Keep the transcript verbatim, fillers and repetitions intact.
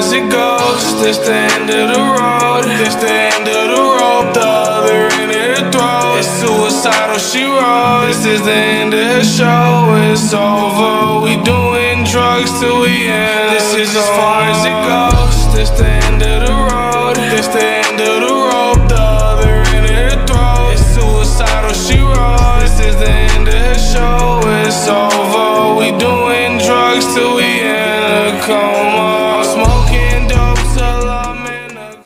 as it goes. This the end of the road. This the end of the rope. The other end of the throat. It's suicidal, she wrote. This is the end of her show. It's over. We doing drugs till we end. This is as far as it goes. This the end of the road. This the end of the rope. The other end of the throat. It's suicidal, she wrote. This is the end of her show. It's over. We doing drugs till we end.